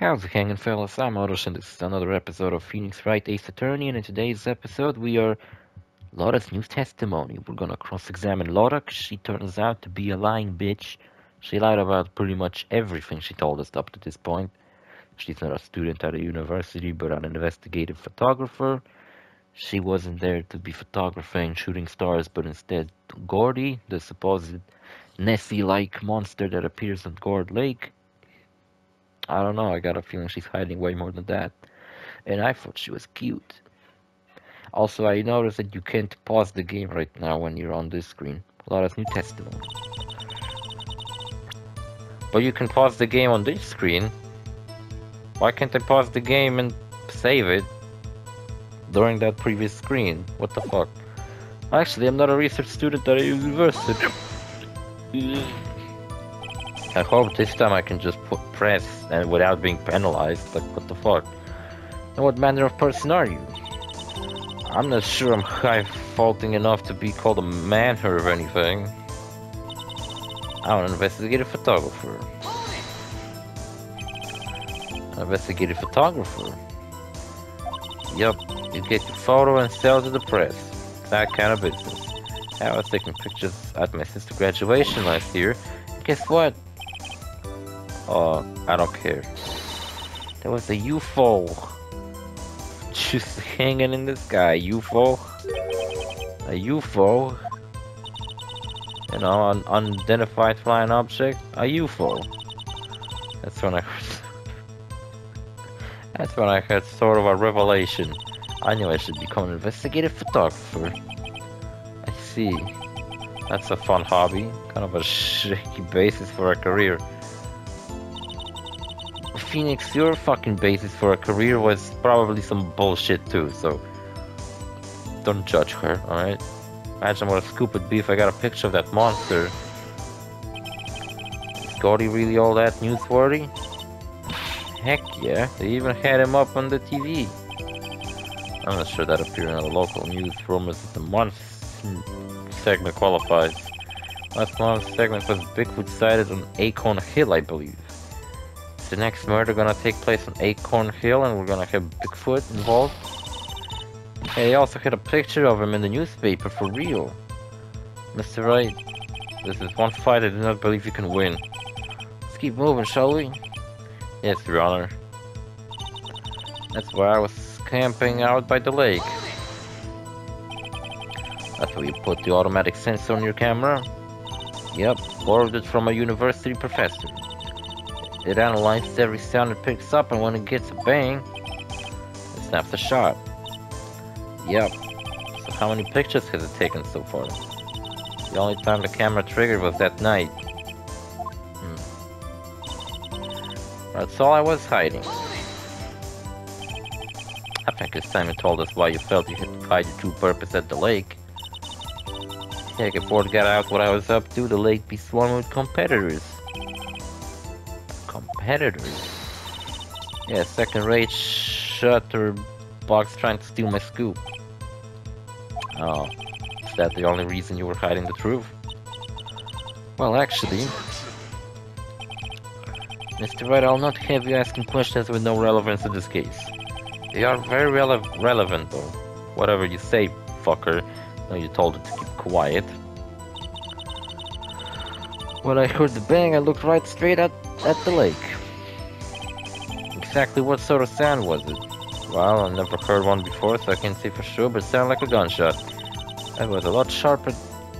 How's it hanging, fellas? I'm Otis, and this is another episode of Phoenix Wright Ace Attorney, and in today's episode we are Lotta's new testimony. We're gonna cross-examine Lotta, because she turns out to be a lying bitch. She lied about pretty much everything she told us up to this point. She's not a student at a university, but an investigative photographer. She wasn't there to be photographing shooting stars, but instead Gordy, the supposed Nessie-like monster that appears on Gourd Lake. I don't know, I got a feeling she's hiding way more than that. And I thought she was cute. Also, I noticed that you can't pause the game right now when you're on this screen. Lotta's new testimony. But you can pause the game on this screen. Why can't I pause the game and save it during that previous screen? What the fuck? Actually, I'm not a research student at a university. I hope this time I can just press and without being penalized. Like, what the fuck? And what manner of person are you? I'm not sure I'm high-faulting enough to be called a man or anything. I'm an investigative photographer. An investigative photographer? Yup, you get your photo and sell to the press. That kind of business. I was taking pictures at my sister's graduation last year. Guess what? Oh, I don't care. There was a UFO just hanging in the sky. UFO, a UFO, you know, an unidentified flying object. A UFO. That's when I had sort of a revelation. I knew I should become an investigative photographer. I see. That's a fun hobby. Kind of a shaky basis for a career. Phoenix, your fucking basis for a career was probably some bullshit too, so don't judge her, alright? Imagine what a scoop would be if I got a picture of that monster. Is Gordy really all that newsworthy? Heck yeah, they even had him up on the TV. I'm not sure that appearing on the local news rumors that the month segment qualifies. Last month's segment was Bigfoot sighted on Acorn Hill, I believe. Is the next murder gonna take place on Acorn Hill and we're gonna have Bigfoot involved? Hey, they also had a picture of him in the newspaper for real. Mr. Wright, this is one fight I do not believe you can win. Let's keep moving, shall we? Yes, Your Honor. That's where I was camping out by the lake. That's where you put the automatic sensor on your camera? Yep, borrowed it from a university professor. It analyzes every sound it picks up, and when it gets a bang, it snaps a shot. Yep, so how many pictures has it taken so far? The only time the camera triggered was that night. That's all I was hiding. I think it's time you told us why you felt you had to hide your true purpose at the lake. Heck, if word got out what I was up to, the lake be swarming with competitors. Competitors? Yeah, second-rate shutterbox trying to steal my scoop. Oh, is that the only reason you were hiding the truth? Well, actually... Mr. Wright, I'll not have you asking questions with no relevance to this case. They are very relevant, though. Whatever you say, fucker. No, you told it to keep quiet. When I heard the bang, I looked right straight at the lake. Exactly what sort of sound was it? Well, I never heard one before, so I can't say for sure, but it sounded like a gunshot. That was a lot sharper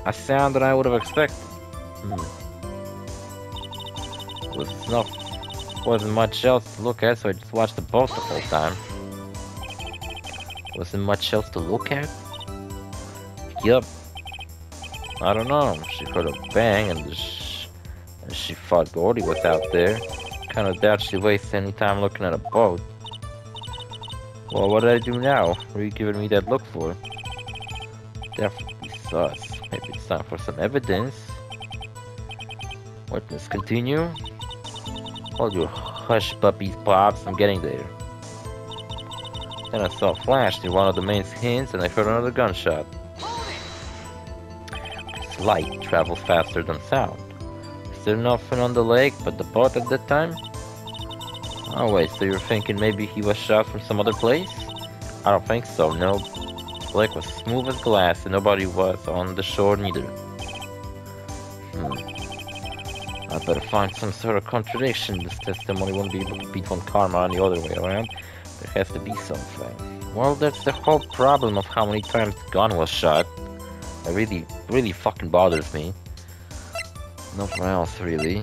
a sound than I would have expected. Wasn't much else to look at, so I just watched the boat the whole time. Wasn't much else to look at? Yup. I don't know. She heard a bang and she thought Gordy was out there. Kinda doubt she wastes any time looking at a boat. Well, what do I do now? What are you giving me that look for? Definitely sus. Maybe it's time for some evidence. Witness continue. Hold your hush puppies, Pops, I'm getting there. Then I saw a flash through one of the maid's hands and I heard another gunshot. This light travels faster than sound. Is there nothing on the lake but the boat at that time? Oh wait, so you were thinking maybe he was shot from some other place? I don't think so, no. The lake was smooth as glass and nobody was on the shore neither. I better find some sort of contradiction. This testimony won't be able to beat Von Karma any other way around. There has to be something. Well, that's the whole problem of how many times the gun was shot. It really fucking bothers me. Nothing else, really.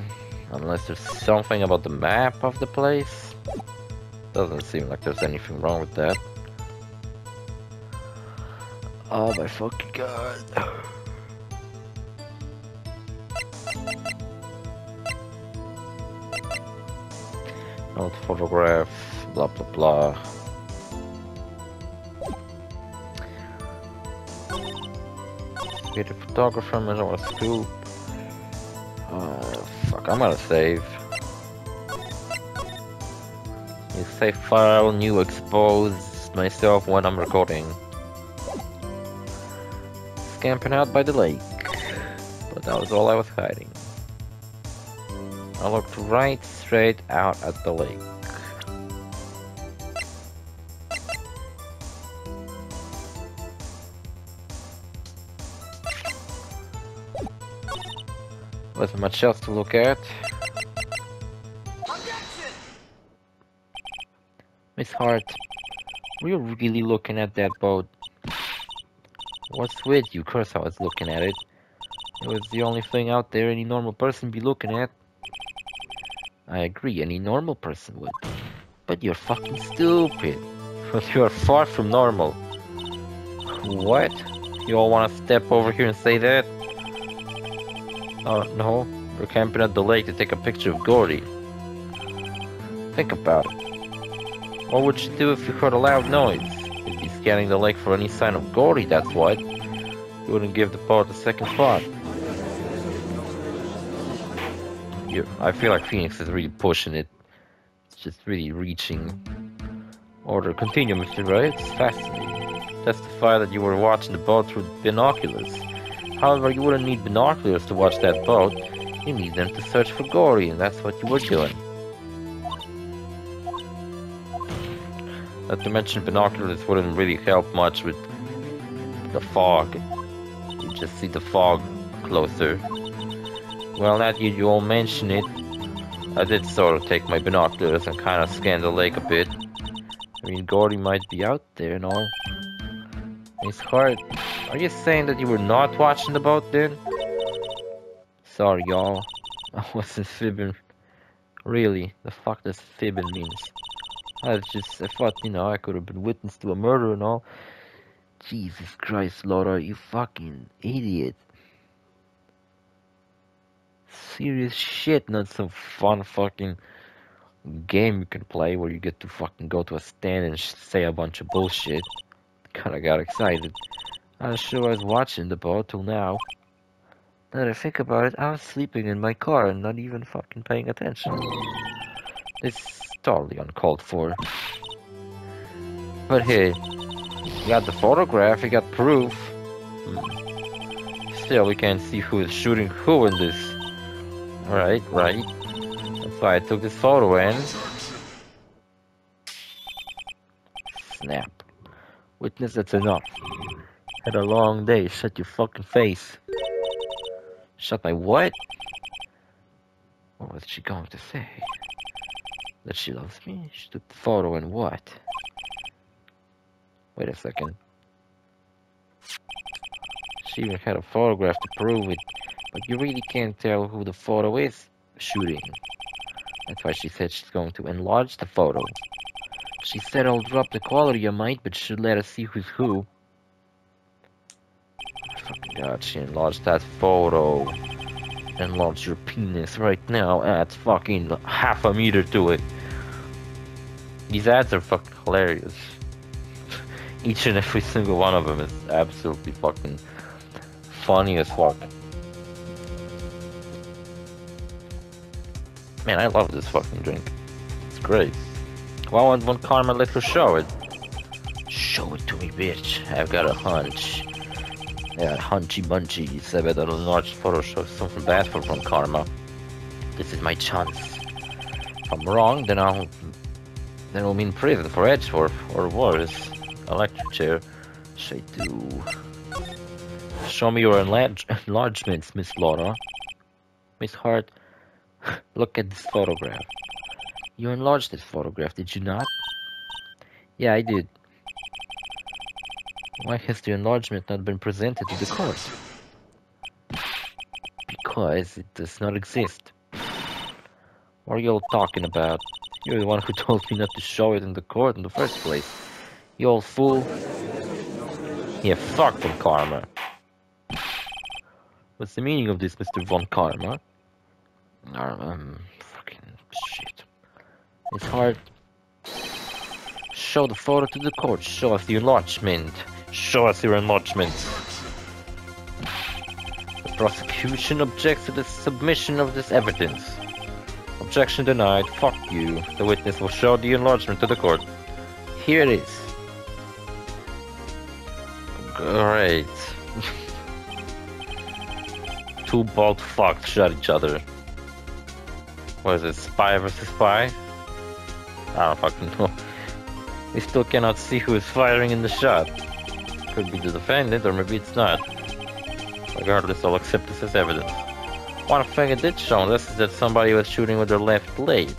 Unless there's something about the map of the place. Doesn't seem like there's anything wrong with that. Oh my fucking god. Not photograph, blah blah blah. Get a photographer, I don't want to scoop. Fuck, I'm gonna save. You save file, new expose myself when I'm recording. Camping out by the lake, but that was all I was hiding. I looked right straight out at the lake. Wasn't much else to look at. Miss Hart, were you really looking at that boat? What's with you? Of course I was looking at it. It was the only thing out there any normal person be looking at. I agree, any normal person would. But you're fucking stupid. But you're far from normal. What? You all wanna step over here and say that? Oh, no. We're camping at the lake to take a picture of Gordy. Think about it. What would you do if you heard a loud noise? You'd be scanning the lake for any sign of Gordy, that's what. You wouldn't give the boat a second thought. I feel like Phoenix is really pushing it. It's just really reaching. Order, continue, Mr. Wright. It's fascinating. Testify that you were watching the boat through binoculars. However, you wouldn't need binoculars to watch that boat. You need them to search for Gordy, and that's what you were doing. Not to mention binoculars wouldn't really help much with the fog. You just see the fog closer. Well, now that you all mention it, I did sort of take my binoculars and kind of scan the lake a bit. I mean, Gordy might be out there and all. It's hard. Are you saying that you were not watching the boat then? Sorry, y'all. I wasn't fibbing. Really, the fuck does fibbing means? I thought, you know, I could have been witness to a murder and all. Jesus Christ, Lotta, you fucking idiot. Serious shit, not some fun fucking game you can play where you get to fucking go to a stand and say a bunch of bullshit. Kinda got excited. I sure was watching the boat till now. Now that I think about it, I was sleeping in my car and not even fucking paying attention. It's totally uncalled for. But hey, you got the photograph, you got proof. Still, we can't see who is shooting who in this. Right. That's why I took this photo and... Snap. Witness, that's enough. Had a long day, shut your fucking face. Shut my what? What was she going to say? That she loves me? She took the photo and what? Wait a second. She even had a photograph to prove it. But you really can't tell who the photo is shooting. That's why she said she's going to enlarge the photo. She said I'll drop the quality I might, but should let us see who's who. Fucking god, she enlarged that photo. Enlarge your penis right now, add fucking half a meter to it. These ads are fucking hilarious. Each and every single one of them is absolutely fucking funny as fuck. Man, I love this fucking drink. It's great. Why won't Von Karma let her show it? Show it to me, bitch. I've got a hunch. Yeah, hunchy bunchies. I bet a large photo shows something bad for Von Karma. This is my chance. If I'm wrong, then I'll be in prison for Edgeworth, or worse, electric chair. Say do. Show me your enlargements, Miss Lotta. Miss Hart, look at this photograph. You enlarged this photograph, did you not? Yeah, I did. Why has the enlargement not been presented to the court? Because it does not exist. What are you all talking about? You're the one who told me not to show it in the court in the first place. You old fool. Yeah, fuck Von Karma. What's the meaning of this, Mr. Von Karma? Fucking shit. It's hard. Show the photo to the court. Show us the enlargement. Show us your enlargement. The prosecution objects to the submission of this evidence. Objection denied. Fuck you. The witness will show the enlargement to the court. Here it is. Great. Two bald fucks shot each other. What is it? Spy versus spy? I don't fucking know. We still cannot see who is firing in the shot. Could be the defendant, or maybe it's not. Regardless, I'll accept this as evidence. One thing it did show us is that somebody was shooting with their left leg,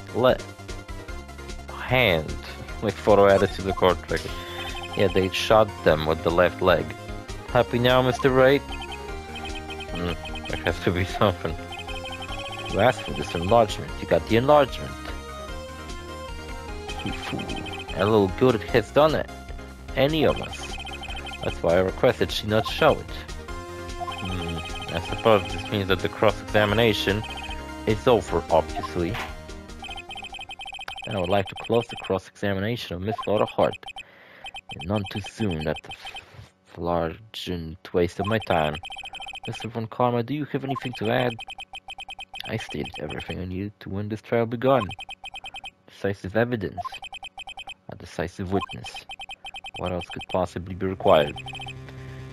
hand. Like photo added to the court record. Yeah, they shot them with the left leg. Happy now, Mr. Wright? There has to be something. You asked for this enlargement. You got the enlargement. You fool. A little good has done it. Any of us. That's why I requested she not show it. I suppose this means that the cross-examination is over, obviously. And I would like to close the cross-examination of Miss Lotta Hart. And none too soon, that's a flagrant waste of my time. Mr. Von Karma, do you have anything to add? I stated everything I needed to when this trial begun. Decisive evidence. A decisive witness. What else could possibly be required?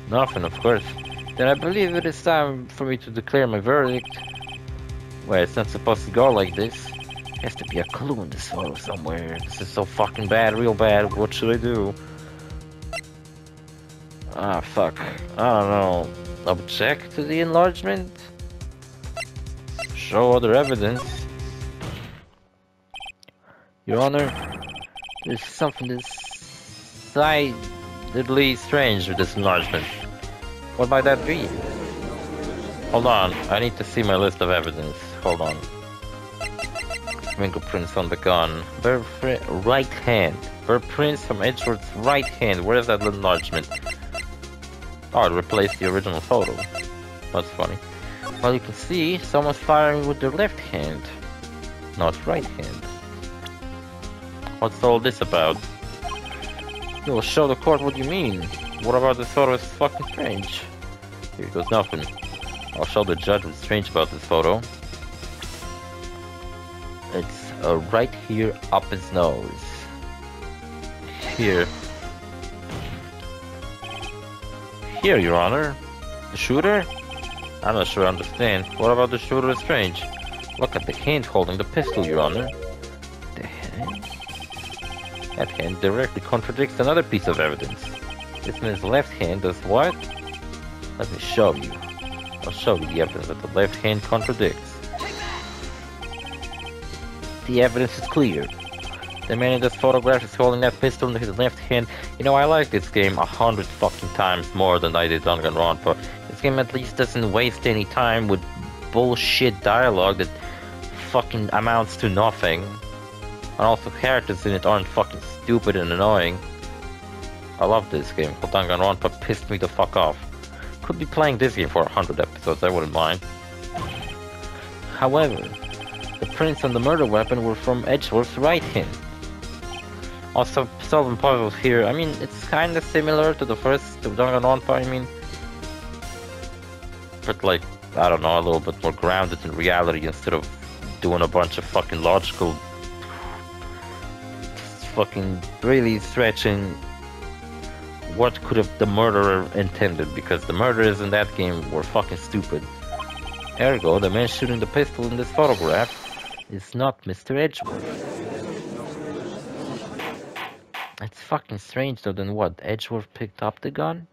Nothing, of course. Then I believe it is time for me to declare my verdict. Well, it's not supposed to go like this. There has to be a clue in this photo somewhere. This is so fucking bad, real bad. What should I do? Ah, fuck. I don't know. Object to the enlargement? Show other evidence. Your Honor, there's something decidedly strange with this enlargement. What might that be? Hold on, I need to see my list of evidence. Hold on. Fingerprints on the gun. Right hand. Fingerprints from Edgeworth's right hand. Where is that enlargement? Oh, it replaced the original photo. That's funny. Well, you can see someone's firing with their left hand, not right hand. What's all this about? You'll show the court what you mean. What about this photo is fucking strange? Here goes nothing. I'll show the judge what's strange about this photo. It's right here up his nose. Here. Here, Your Honor. The shooter? I'm not sure I understand. What about the shooter is strange? Look at the hand holding the pistol, Your Honor. The hand? That hand directly contradicts another piece of evidence. This man's left hand does what? Let me show you. I'll show you the evidence that the left hand contradicts. The evidence is clear. The man in this photograph is holding that pistol in his left hand. You know, I like this game 100 fucking times more than I did Danganronpa. This game at least doesn't waste any time with bullshit dialogue that fucking amounts to nothing. And also characters in it aren't fucking stupid and annoying. I love this game, but Danganronpa pissed me the fuck off. Could be playing this game for 100 episodes, I wouldn't mind. However, the prints on the murder weapon were from Edgeworth's right hand. Also, solving puzzles here, I mean, it's kinda similar to the first Danganronpa, I mean. But like, I don't know, a little bit more grounded in reality instead of doing a bunch of fucking logical... fucking really stretching... what could have the murderer intended, because the murderers in that game were fucking stupid. Ergo, the man shooting the pistol in this photograph is not Mr. Edgeworth. It's fucking strange though. Then what? Edgeworth picked up the gun?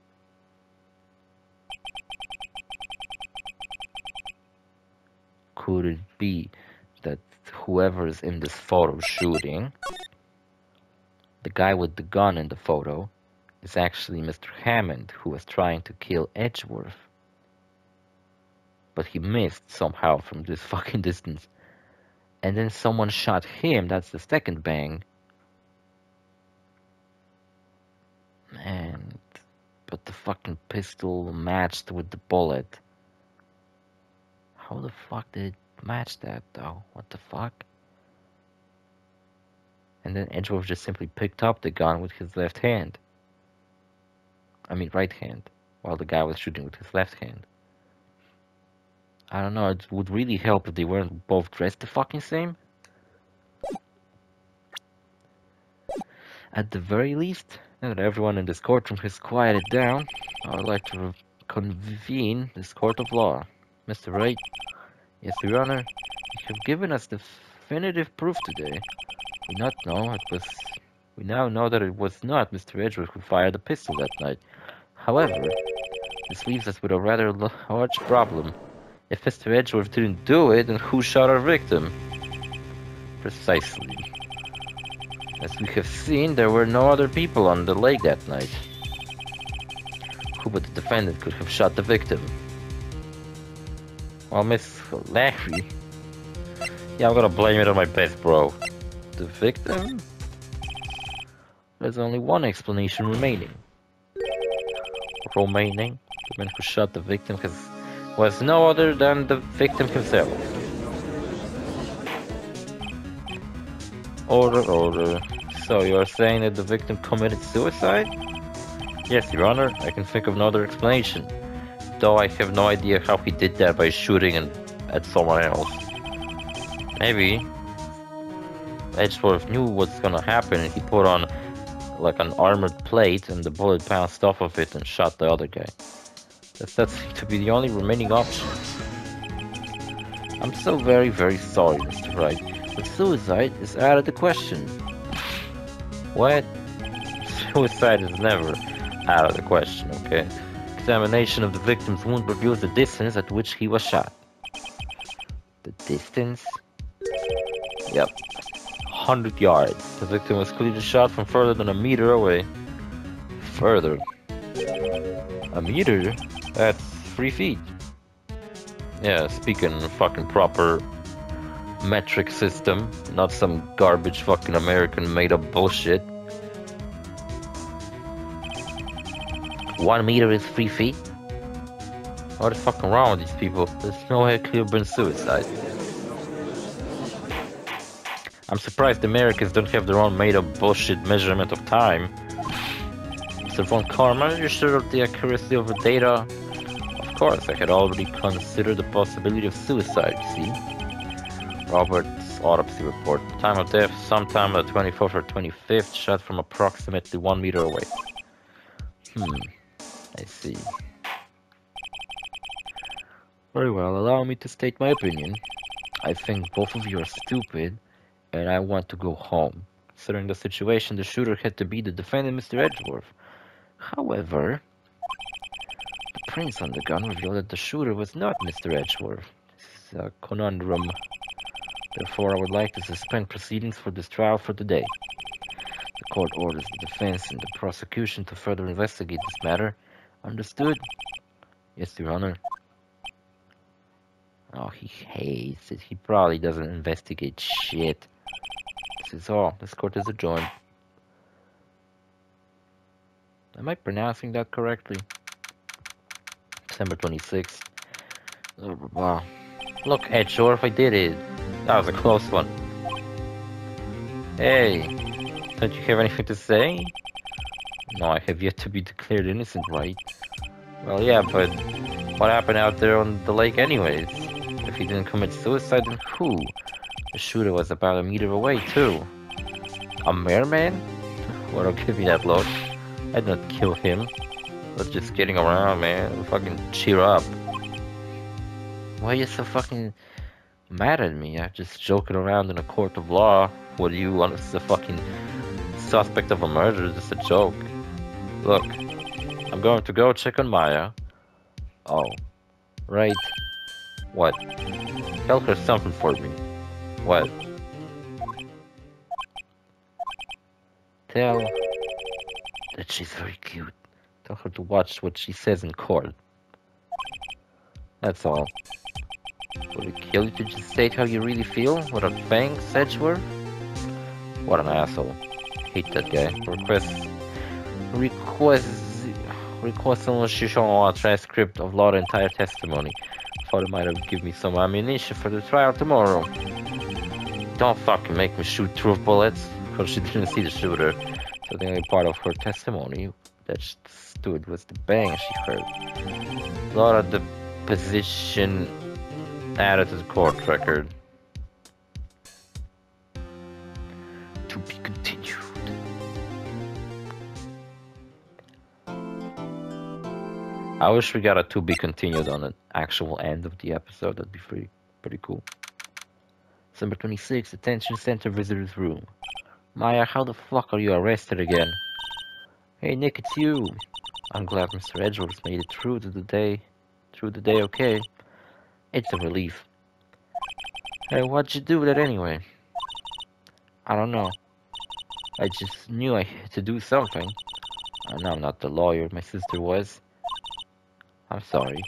Could it be that whoever's in this photo shooting, the guy with the gun in the photo, is actually Mr. Hammond, who was trying to kill Edgeworth? But he missed somehow from this fucking distance. And then someone shot him, that's the second bang. And... but the fucking pistol matched with the bullet. How the fuck did it match that though? What the fuck? And then Edgeworth just simply picked up the gun with his left hand. I mean right hand. While the guy was shooting with his left hand. I don't know, it would really help if they weren't both dressed the fucking same. At the very least, now that everyone in this courtroom has quieted down, I would like to convene this court of law. Mr. Wright? Yes, Your Honor. You have given us definitive proof today. We now know that it was not Mr. Edgeworth who fired the pistol that night. However, this leaves us with a rather large problem. If Mr. Edgeworth didn't do it, then who shot our victim? Precisely. As we have seen, there were no other people on the lake that night. Who but the defendant could have shot the victim? Well, Miss Larry... yeah, I'm gonna blame it on my best bro. The victim? There's only one explanation remaining. The man who shot the victim was no other than the victim himself. Order. So you are saying that the victim committed suicide? Yes, Your Honor, I can think of no other explanation. Though I have no idea how he did that by shooting at someone else. Maybe Edgeworth knew what's gonna happen and he put on like an armored plate and the bullet bounced off of it and shot the other guy. That seems to be the only remaining option. I'm so very, very sorry, Mr. Wright, but suicide is out of the question. What? Suicide is never out of the question, okay? Examination of the victim's wound reveals the distance at which he was shot. The distance? Yep. 100 yards. The victim was clearly shot from further than a meter away. Further? A meter? That's 3 feet. Yeah, speaking fucking proper metric system, not some garbage fucking American made up bullshit. 1 meter is 3 feet? What the fuck wrong with these people? There's no way it could have been suicide. I'm surprised Americans don't have their own made up bullshit measurement of time. Mr. Von Karma, you're sure of the accuracy of the data? Of course, I had already considered the possibility of suicide, see? Robert's autopsy report. Time of death, sometime on the 24th or 25th, shot from approximately 1 meter away. I see. Very well, allow me to state my opinion. I think both of you are stupid, and I want to go home. Considering the situation, the shooter had to be the defendant, Mr. Edgeworth. However, the prints on the gun revealed that the shooter was not Mr. Edgeworth. This is a conundrum. Therefore, I would like to suspend proceedings for this trial for today. The court orders the defense and the prosecution to further investigate this matter. Understood? Yes, Your Honor. Oh, he hates it. He probably doesn't investigate shit. This is all. This court is adjourned. Am I pronouncing that correctly? December 26th. Blah, blah, blah. Look, Edgeworth, I did it. That was a close one. Hey, don't you have anything to say? No, I have yet to be declared innocent, right? Well, yeah, but what happened out there on the lake anyways? If he didn't commit suicide, then who? The shooter was about a meter away, too. A merman? Well, don't give me that look. I'd not kill him. But just kidding around, man. Fucking cheer up. Why are you so fucking mad at me. I'm just joking around in a court of law. What do you want? It's a fucking suspect of a murder. It's just a joke. Look, I'm going to go check on Maya. Oh. Right. What? Tell her something for me. What? Tell that she's very cute. Tell her to watch what she says in court. That's all. Would it kill you to just state how you really feel? What a bang, Edgeworth? What an asshole. Hate that guy. Request unless you show a transcript of Lotta's entire testimony. Thought it might have given me some ammunition for the trial tomorrow. Don't fucking make me shoot through bullets. Because she didn't see the shooter. So the only part of her testimony that stood was the bang she heard. Lotta deposition added to the court record. To be continued. I wish we got a to be continued on an actual end of the episode. That'd be pretty cool. December 26th, Detention Center Visitor's Room. Maya, how the fuck are you arrested again? Hey Nick, it's you! I'm glad Mr. Edgeworth made it through the day okay. It's a relief. Hey, what'd you do with it anyway? I don't know. I just knew I had to do something. And I'm not the lawyer my sister was. I'm sorry.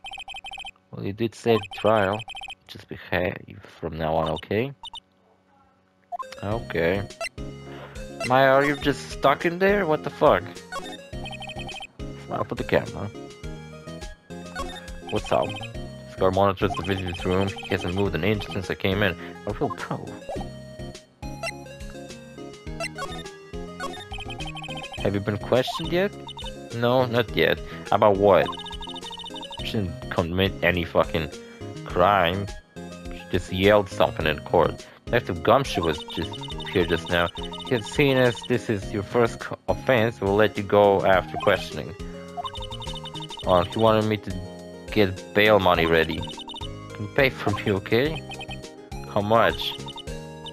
Well, you did save the trial. Just behave from now on, okay? Okay. Maya, are you just stuck in there? What the fuck? Smile for the camera. What's up? Scar monitors the visitor's room. He hasn't moved an inch since I came in. A real pro. Have you been questioned yet? No, not yet. About what? She didn't commit any fucking crime. She just yelled something in court. Detective Gumshoe was just here just now. He had seen as this is your first offense, we'll let you go after questioning. Oh, he wanted me to get bail money ready. Can pay for me, okay? How much?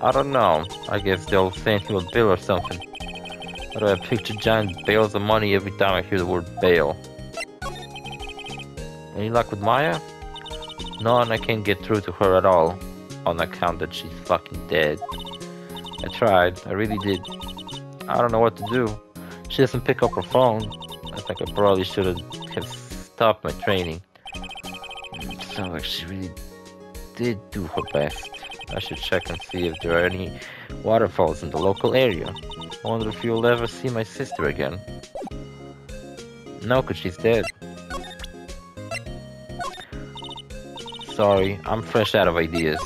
I don't know. I guess they'll send him a bill or something. How do I picture giant bales of money every time I hear the word bail? Any luck with Maya? No, and I can't get through to her at all. On account that she's fucking dead. I tried, I really did. I don't know what to do. She doesn't pick up her phone. I think I probably should have stopped my training. So like she really did do her best. I should check and see if there are any waterfalls in the local area. I wonder if you'll ever see my sister again. No, cause she's dead. Sorry, I'm fresh out of ideas.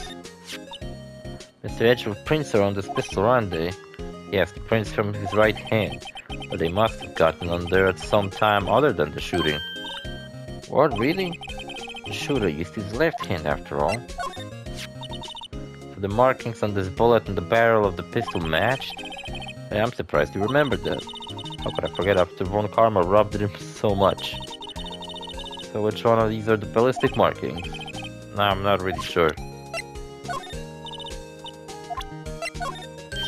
Mr. Edgeworth prints are on this pistol, aren't they? Yes, the prints from his right hand, but they must have gotten on there at some time other than the shooting. What, really? The shooter used his left hand after all. So the markings on this bullet and the barrel of the pistol matched? Hey, I'm surprised you remembered that. How could I forget after Von Karma rubbed it in so much? So which one of these are the ballistic markings? Nah, I'm not really sure.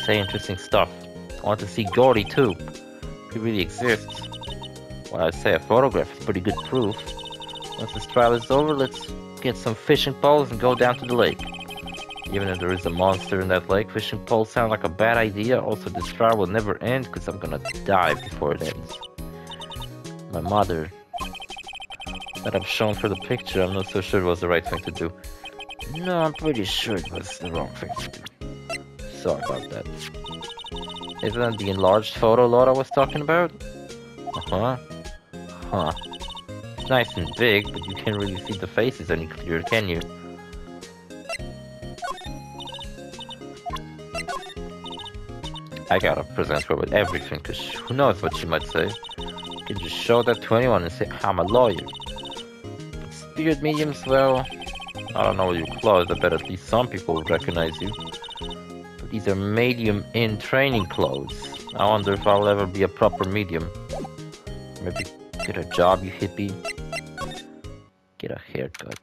Say interesting stuff. I want to see Gordy too. He really exists. Well, I'd say a photograph is pretty good proof. Once this trial is over, let's get some fishing poles and go down to the lake. Even if there is a monster in that lake, fishing poles sound like a bad idea. Also, this trial will never end because I'm gonna die before it ends. My mother. That I've shown for the picture, I'm not so sure it was the right thing to do. No, I'm pretty sure it was the wrong thing to do. Sorry about that. Isn't that the enlarged photo Lotta was talking about? Uh-huh. Huh. It's nice and big, but you can't really see the faces any clearer, can you? I gotta present her with everything, because who knows what she might say. You can just show that to anyone and say, I'm a lawyer. Spirit mediums, well, I don't know your clothes, I bet at least some people would recognize you. But these are medium in training clothes. I wonder if I'll ever be a proper medium. Maybe get a job, you hippie. Get a haircut.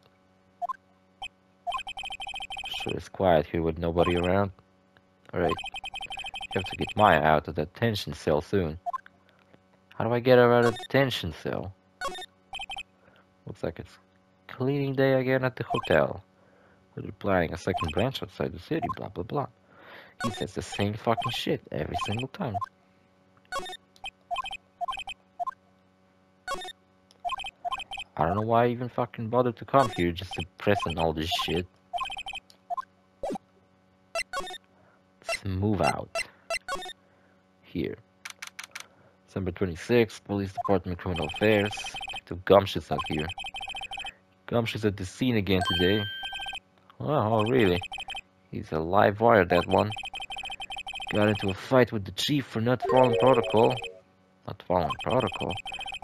So it's quiet here with nobody around. Alright. I have to get Maya out of that tension cell soon. How do I get her out of the tension cell? Looks like it's cleaning day again at the hotel. We're planning a second branch outside the city, blah blah blah. He says the same fucking shit every single time. I don't know why I even fucking bothered to come here just to press on all this shit. Let's move out. Here. December 26th, Police Department Criminal Affairs. The Gumshoe's not here. Gumshoe's at the scene again today. Oh, really? He's a live wire, that one. Got into a fight with the chief for not following protocol. Not following protocol?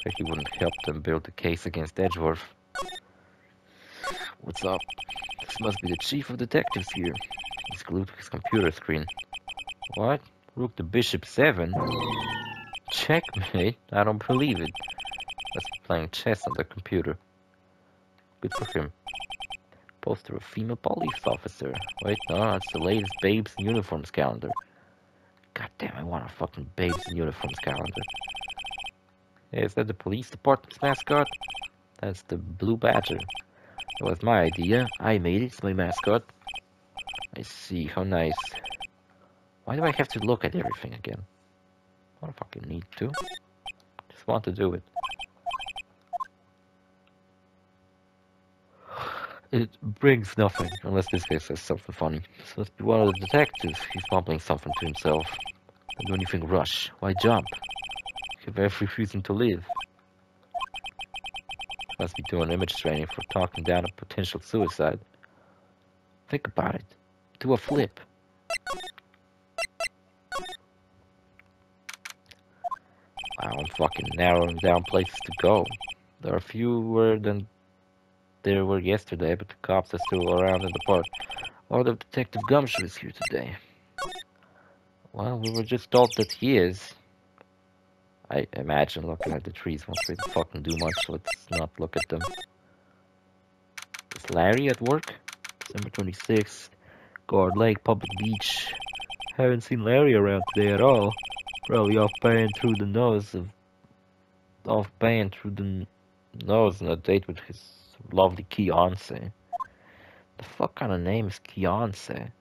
But he wouldn't help them build the case against Edgeworth. What's up? This must be the chief of detectives here. He's glued to his computer screen. What? Rook to bishop 7? Checkmate? I don't believe it. Must be playing chess on the computer. Good for him. Poster of female police officer. Wait, no, it's the latest babes in uniforms calendar. God damn, I want a fucking babes in uniforms calendar. Hey, is that the police department's mascot? That's the Blue Badger. That was my idea. I made it. It's my mascot. I see. How nice. Why do I have to look at everything again? I don't fucking need to. Just want to do it. It brings nothing, unless this guy says something funny. This must be one of the detectives. He's mumbling something to himself. Don't do anything rush. Why jump? You have every reason to live. Must be doing image training for talking down a potential suicide. Think about it. Do a flip. Wow, I'm fucking narrowing down places to go. There are fewer than there were yesterday, but the cops are still around in the park. Or the Detective Gumshoe is here today. Well, we were just told that he is. I imagine looking at the trees won't really fucking do much, so let's not look at them. Is Larry at work? December 26th, Gourd Lake, Public Beach. Haven't seen Larry around today at all. Probably off paying through the nose on a date with his lovely Kiance. The fuck kind of name is Kiance?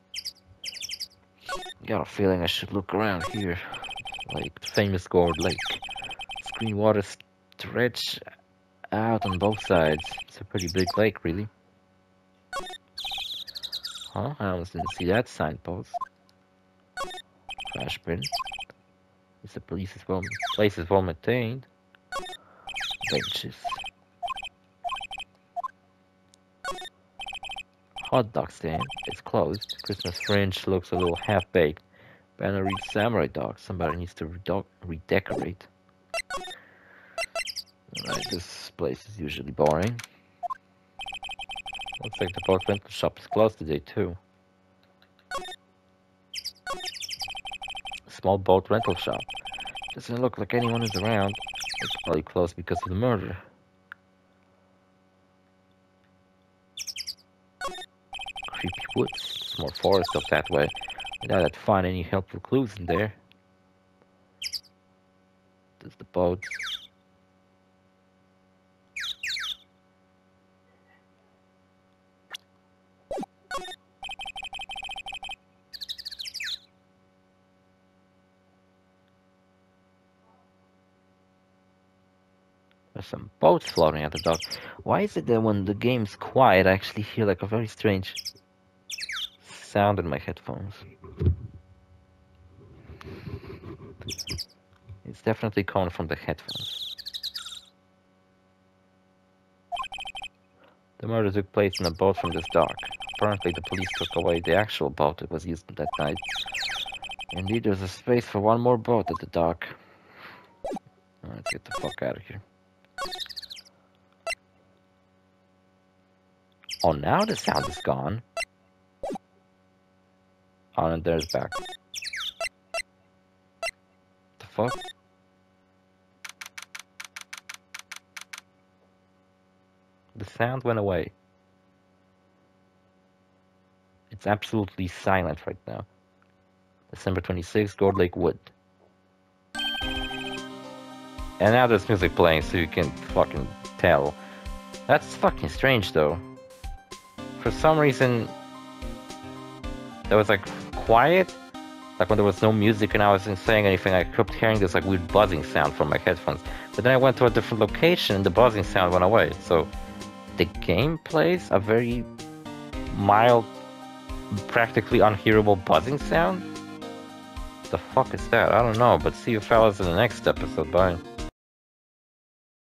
Got a feeling I should look around here. Like the famous Gourd Lake. Green water stretch out on both sides. It's a pretty big lake, really. Huh? I almost didn't see that signpost. Trash bin. It's a place is well maintained. Benches. Hot dog stand. It's closed. Christmas fringe looks a little half-baked. Banner reads Samurai Dog. Somebody needs to redecorate. Alright, this place is usually boring. Looks like the park rental shop is closed today too. Small boat rental shop. Doesn't look like anyone is around. It's probably closed because of the murder. Creepy woods. It's more forest up that way. Now I'd find any helpful clues in there. There's the boat. There's some boats floating at the dock. Why is it that when the game's quiet, I actually hear like a very strange sound in my headphones? It's definitely coming from the headphones. The murder took place in a boat from this dock. Apparently the police took away the actual boat that was used that night. Indeed, there's a space for one more boat at the dock. Let's get the fuck out of here. Oh, now the sound is gone. Oh, and there's back. The fuck? The sound went away. It's absolutely silent right now. December 26th, Gourd Lake Wood. And now there's music playing, so you can fucking tell. That's fucking strange, though. For some reason, there was, like, quiet. Like, when there was no music and I wasn't saying anything, I kept hearing this, like, weird buzzing sound from my headphones. But then I went to a different location and the buzzing sound went away, so... The game plays a very mild, practically unhearable buzzing sound? The fuck is that? I don't know, but see you fellas in the next episode, bye.